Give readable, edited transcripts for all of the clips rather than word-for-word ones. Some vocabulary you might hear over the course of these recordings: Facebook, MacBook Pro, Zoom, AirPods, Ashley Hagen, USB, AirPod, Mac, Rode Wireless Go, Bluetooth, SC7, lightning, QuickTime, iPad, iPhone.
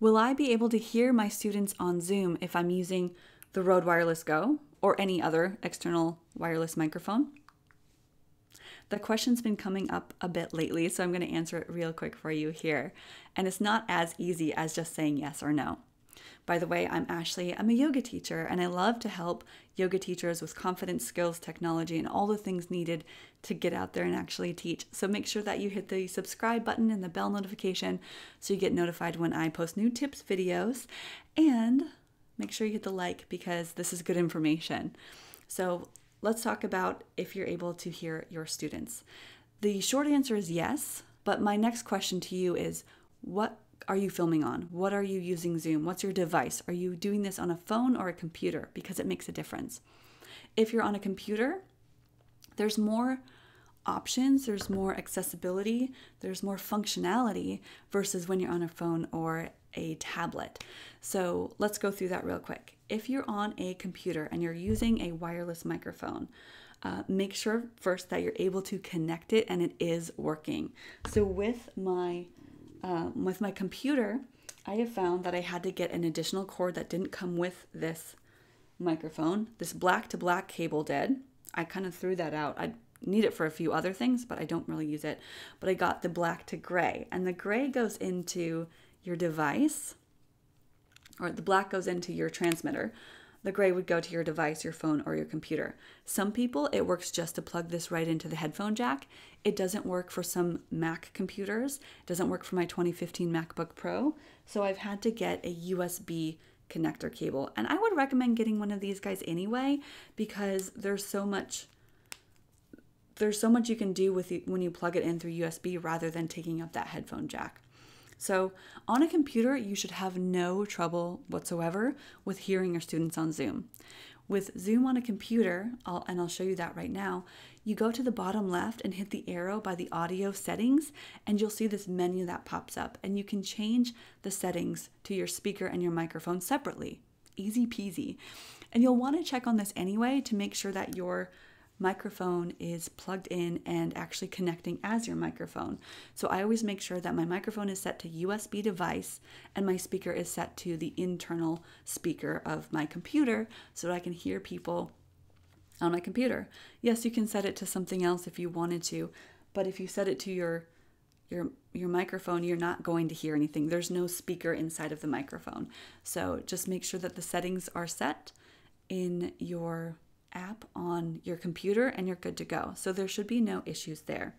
Will I be able to hear my students on Zoom if I'm using the Rode Wireless Go or any other external wireless microphone? The question's been coming up a bit lately, so I'm going to answer it real quick for you here. And it's not as easy as just saying yes or no. By the way, I'm Ashley. I'm a yoga teacher, and I love to help yoga teachers with confidence, skills, technology, and all the things needed to get out there and actually teach. So make sure that you hit the subscribe button and the bell notification so you get notified when I post new tips videos. And make sure you hit the like because this is good information. So let's talk about if you're able to hear your students. The short answer is yes, but my next question to you is, what are you filming on? What are you using Zoom? What's your device? Are you doing this on a phone or a computer? Because it makes a difference. If you're on a computer, there's more options, there's more accessibility, there's more functionality versus when you're on a phone or a tablet. So let's go through that real quick. If you're on a computer and you're using a wireless microphone, make sure first that you're able to connect it and it is working. So with my computer, I have found that I had to get an additional cord that didn't come with this microphone. This black to black cable did. I kind of threw that out. I need it for a few other things, but I don't really use it. But I got the black to gray, and the gray goes into your device, or the black goes into your transmitter. The gray would go to your device, your phone, or your computer. Some people, it works just to plug this right into the headphone jack. It doesn't work for some Mac computers. It doesn't work for my 2015 MacBook Pro. So I've had to get a USB connector cable. And I would recommend getting one of these guys anyway, because there's so much you can do with it when you plug it in through USB rather than taking up that headphone jack. So on a computer, you should have no trouble whatsoever with hearing your students on Zoom. With Zoom on a computer, and I'll show you that right now, you go to the bottom left and hit the arrow by the audio settings, and you'll see this menu that pops up, and you can change the settings to your speaker and your microphone separately. Easy peasy. And you'll want to check on this anyway to make sure that your microphone is plugged in and actually connecting as your microphone. So I always make sure that my microphone is set to USB device and my speaker is set to the internal speaker of my computer so that I can hear people on my computer. Yes, you can set it to something else if you wanted to, but if you set it to your microphone, you're not going to hear anything. There's no speaker inside of the microphone. So just make sure that the settings are set in your app on your computer and you're good to go. So there should be no issues there.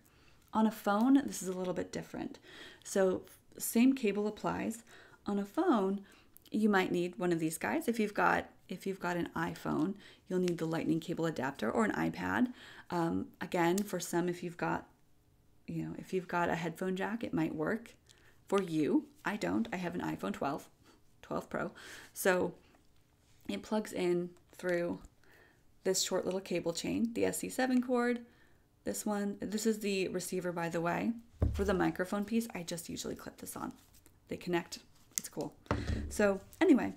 On a phone, this is a little bit different. So same cable applies. On a phone, you might need one of these guys. If you've got an iPhone, you'll need the lightning cable adapter or an iPad. Again, for some, if you've got a headphone jack, it might work for you. I don't. I have an iPhone 12 Pro. So it plugs in through this short little cable chain, the SC7 cord, this one. This is the receiver, by the way. For the microphone piece, I just usually clip this on. They connect, it's cool. So anyway,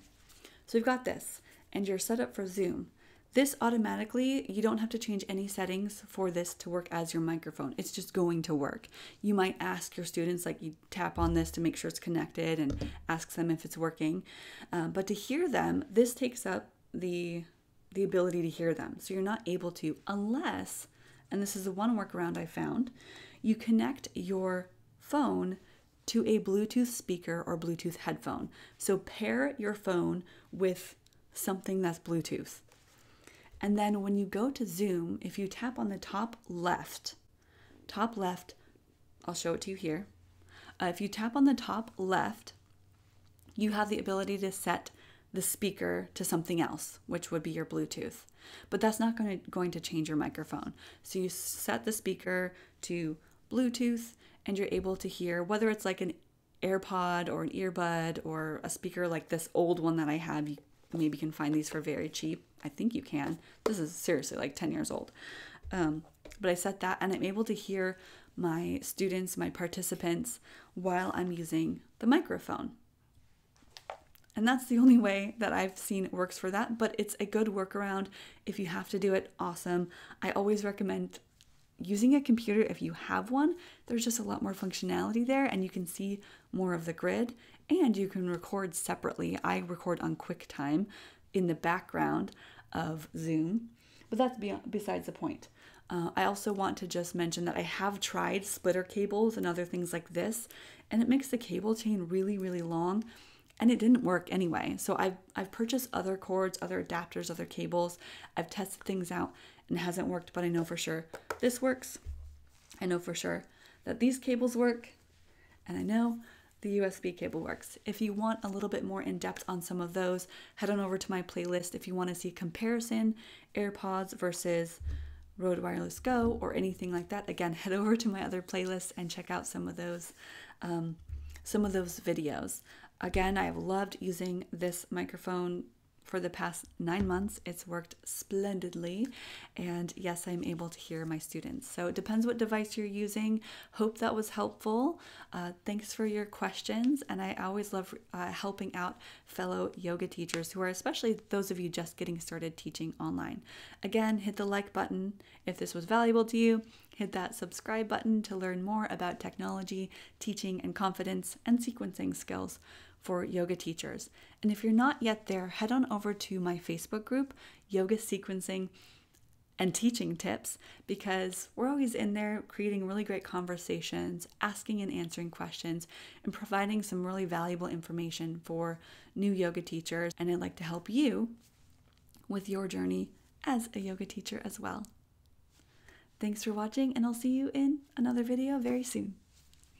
so we've got this and you're set up for Zoom. This automatically, you don't have to change any settings for this to work as your microphone. It's just going to work. You might ask your students, like you tap on this to make sure it's connected and ask them if it's working. But to hear them, this takes up the ability to hear them. So you're not able to unless, and this is the one workaround I found, you connect your phone to a Bluetooth speaker or Bluetooth headphone. So pair your phone with something that's Bluetooth. And then when you go to Zoom, if you tap on the top left, I'll show it to you here. If you tap on the top left, you have the ability to set the speaker to something else, which would be your Bluetooth. But that's not going to change your microphone. So you set the speaker to Bluetooth and you're able to hear, whether it's like an AirPod or an earbud or a speaker like this old one that I have. You maybe can find these for very cheap. I think you can. This is seriously like 10 years old. But I set that and I'm able to hear my students, my participants, while I'm using the microphone. And that's the only way that I've seen works for that, but it's a good workaround. If you have to do it, awesome. I always recommend using a computer, if you have one, there's just a lot more functionality there, and you can see more of the grid, and you can record separately. I record on QuickTime in the background of Zoom, but that's besides the point. I also want to just mention that I have tried splitter cables and other things like this, and it makes the cable chain really, really long, and it didn't work anyway. So I've purchased other cords, other adapters, other cables. I've tested things out and it hasn't worked, but I know for sure this works. I know for sure that these cables work, and I know the USB cable works. If you want a little bit more in depth on some of those, head on over to my playlist if you want to see comparison, AirPods versus Rode Wireless Go or anything like that. Again, head over to my other playlist and check out some of those videos. Again, I have loved using this microphone for the past 9 months. It's worked splendidly. And yes, I'm able to hear my students. So it depends what device you're using. Hope that was helpful. Thanks for your questions. And I always love helping out fellow yoga teachers who are, especially those of you just getting started teaching online. Again, hit the like button if this was valuable to you. Hit that subscribe button to learn more about technology, teaching, and confidence and sequencing skills for yoga teachers. And if you're not yet there, head on over to my Facebook group, Yoga Sequencing and Teaching Tips, because we're always in there creating really great conversations, asking and answering questions, and providing some really valuable information for new yoga teachers. And I'd like to help you with your journey as a yoga teacher as well. Thanks for watching, and I'll see you in another video very soon.